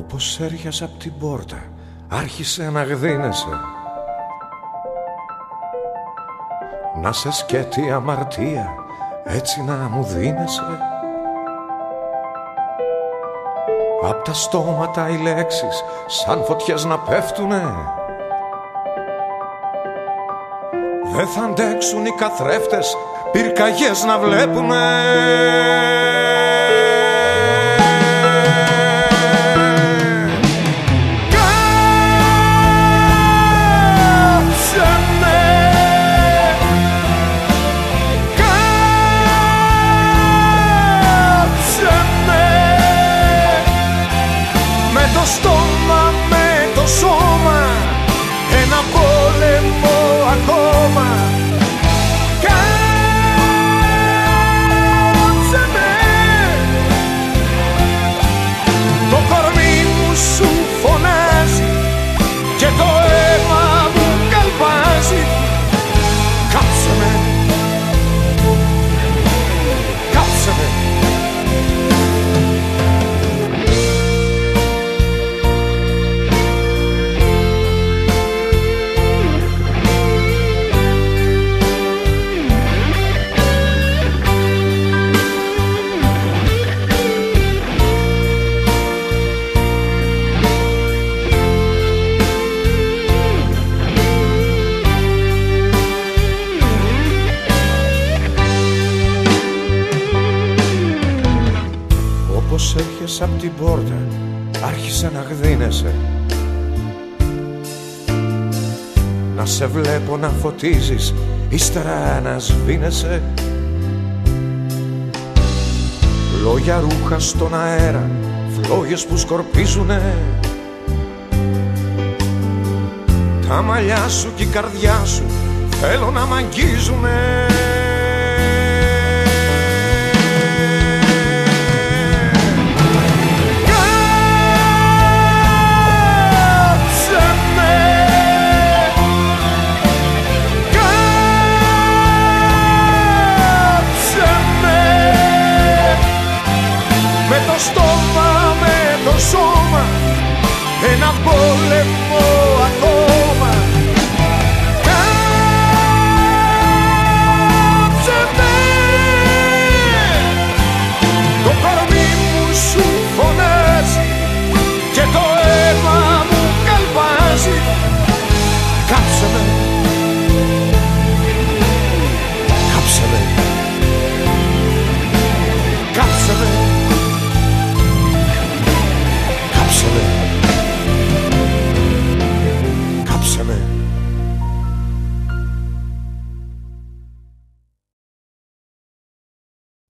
Όπως έρχεσαι απ' την πόρτα, άρχισε να γδύνεσαι. Να σε σκέτη αμαρτία, έτσι να μου δίνεσαι. Απ' τα στόματα οι λέξεις, σαν φωτιές να πέφτουνε. Δε θα αντέξουν οι καθρέφτες, πυρκαγιές να βλέπουνε. Απ' την πόρτα άρχισε να γδύνεσαι. Να σε βλέπω να φωτίζεις, ύστερα να σβήνεσαι. Λόγια ρούχα στον αέρα, φλόγες που σκορπίζουνε. Τα μαλλιά σου και η καρδιά σου θέλω να μ' αγγίζουνε. Με το στόμα, με το σώμα, ένα πόλεμο.